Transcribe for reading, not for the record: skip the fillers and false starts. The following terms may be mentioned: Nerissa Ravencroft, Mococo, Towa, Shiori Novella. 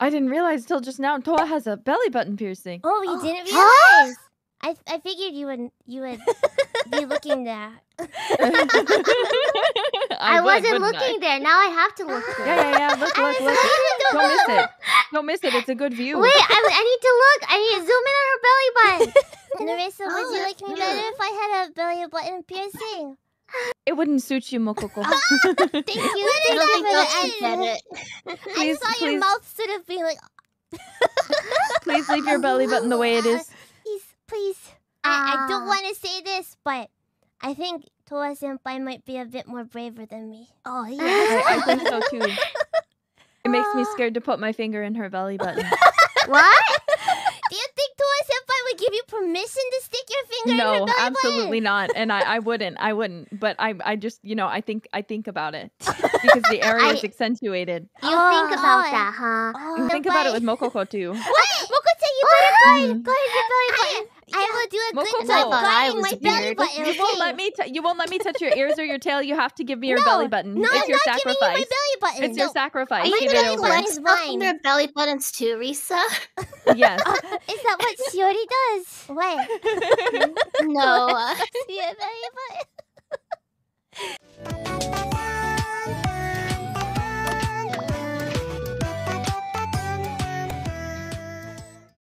I didn't realize till just now Towa has a belly button piercing. Oh, you didn't realize? Huh? I figured you would be looking there. I wasn't looking there. Now I have to look there. Yeah. Look. Don't miss it. Don't miss it. It's a good view. Wait, I need to look. I need to zoom in on her belly button. Nerissa, would you like me better if I had a belly button piercing? It wouldn't suit you, Mococo. Thank you. I saw your mouth sort of being like... Please leave your belly button the way it is. Please. I don't want to say this, but I think Towa senpai might be a bit more braver than me. Oh, yeah. I think so too. It makes me scared to put my finger in her belly button. What? Do you think Towa senpai would give you permission to stick your finger in her belly button? No, absolutely not. And I wouldn't. But I just, you know, I think about it. Because the area is accentuated. You think about that, huh? Oh, think about it with Mococo too. What? Mococo, you better go ahead with your belly button. I will do a good job guarding my belly button. You won't let me touch your ears or your tail. You have to give me your belly button. No, it's your sacrifice. No, I'm not giving you my belly button. It's your sacrifice. My belly button's mine. Their belly buttons too, Risa. Yes. Is that what Shiori does? What? No. See your belly button.